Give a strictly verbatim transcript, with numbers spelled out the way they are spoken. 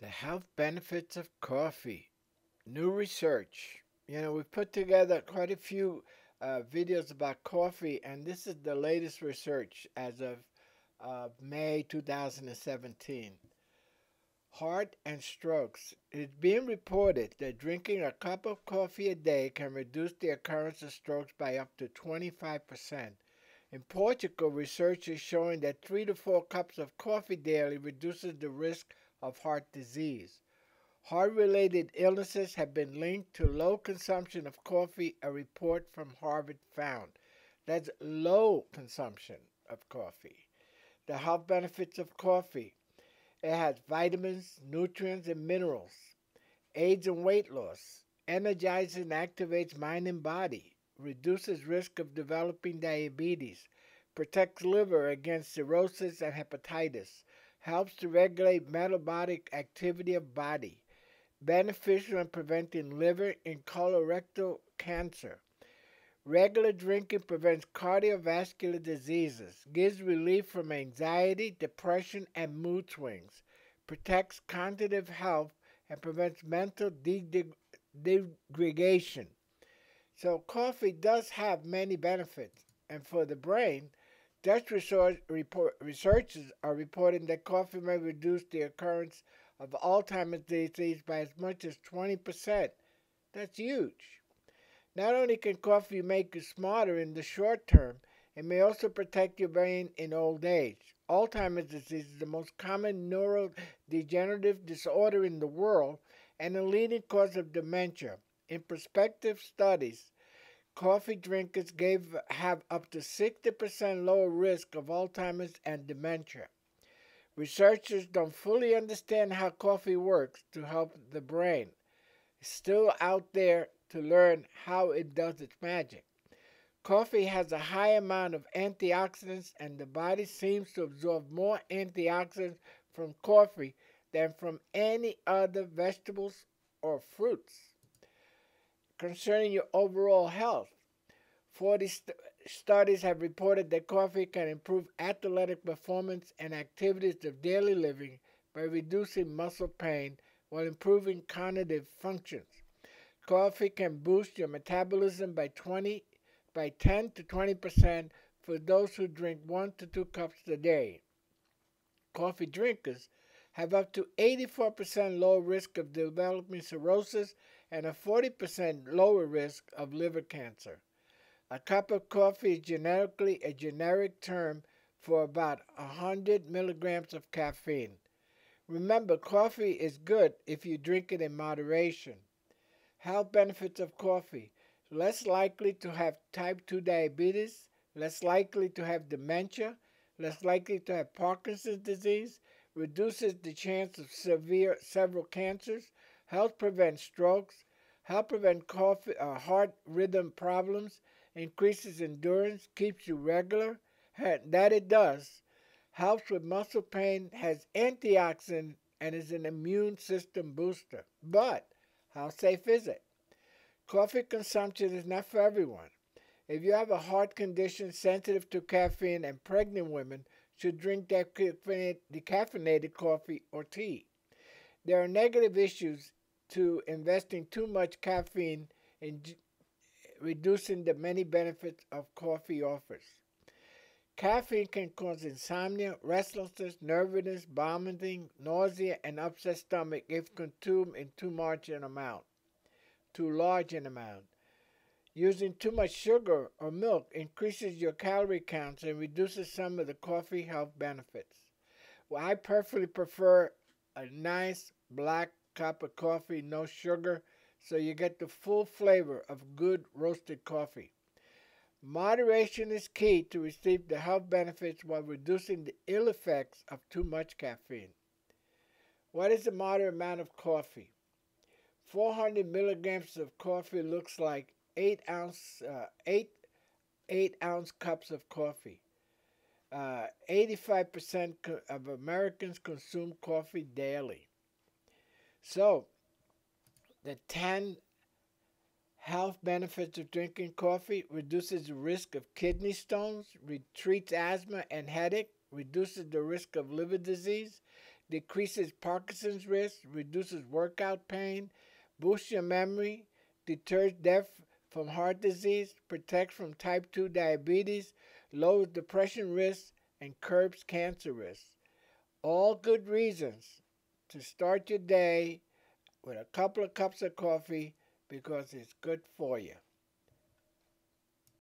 The health benefits of coffee. New research. You know, we've put together quite a few uh, videos about coffee, and this is the latest research as of uh, May two thousand seventeen. Heart and strokes. It's being reported that drinking a cup of coffee a day can reduce the occurrence of strokes by up to twenty-five percent. In Portugal, research is showing that three to four cups of coffee daily reduces the risk of heart disease. Heart-related illnesses have been linked to low consumption of coffee, a report from Harvard found. That's low consumption of coffee. The health benefits of coffee. It has vitamins, nutrients, and minerals. Aids in weight loss. Energizes and activates mind and body. Reduces risk of developing diabetes, protects liver against cirrhosis and hepatitis, helps to regulate metabolic activity of body, beneficial in preventing liver and colorectal cancer. Regular drinking prevents cardiovascular diseases, gives relief from anxiety, depression, and mood swings, protects cognitive health, and prevents mental degradation. So coffee does have many benefits, and for the brain, Dutch research, report, researchers are reporting that coffee may reduce the occurrence of Alzheimer's disease by as much as twenty percent. That's huge. Not only can coffee make you smarter in the short term, it may also protect your brain in old age. Alzheimer's disease is the most common neurodegenerative disorder in the world and a leading cause of dementia. In prospective studies, coffee drinkers gave, have up to sixty percent lower risk of Alzheimer's and dementia. Researchers don't fully understand how coffee works to help the brain. It's still out there to learn how it does its magic. Coffee has a high amount of antioxidants, and the body seems to absorb more antioxidants from coffee than from any other vegetables or fruits. Concerning your overall health, forty st studies have reported that coffee can improve athletic performance and activities of daily living by reducing muscle pain while improving cognitive functions. Coffee can boost your metabolism by ten to twenty percent for those who drink one to two cups a day. Coffee drinkers have up to eighty-four percent lower risk of developing cirrhosis and a forty percent lower risk of liver cancer. A cup of coffee is generically a generic term for about one hundred milligrams of caffeine. Remember, coffee is good if you drink it in moderation. Health benefits of coffee. Less likely to have type two diabetes, less likely to have dementia, less likely to have Parkinson's disease, reduces the chance of severe several cancers, helps prevent strokes, helps prevent coffee, uh, heart rhythm problems, increases endurance, keeps you regular, that it does, helps with muscle pain, has antioxidant, and is an immune system booster. But how safe is it? Coffee consumption is not for everyone. If you have a heart condition sensitive to caffeine, and pregnant women should drink decaffeinated coffee or tea. There are negative issues to investing too much caffeine in reducing the many benefits of coffee offers. Caffeine can cause insomnia, restlessness, nervousness, vomiting, nausea, and upset stomach if consumed in too large an amount. Too large an amount. Using too much sugar or milk increases your calorie counts and reduces some of the coffee health benefits. Well, I personally prefer a nice black cup of coffee, no sugar, so you get the full flavor of good roasted coffee. Moderation is key to receive the health benefits while reducing the ill effects of too much caffeine. What is a moderate amount of coffee? four hundred milligrams of coffee looks like eight ounce, uh, eight, eight ounce cups of coffee. Uh, eighty-five percent of Americans consume coffee daily. So, the ten health benefits of drinking coffee: reduces the risk of kidney stones, treats asthma and headache, reduces the risk of liver disease, decreases Parkinson's risk, reduces workout pain, boosts your memory, deters death from heart disease, protects from type two diabetes, lowers depression risk, and curbs cancer risk. All good reasons to start your day with a couple of cups of coffee because it's good for you.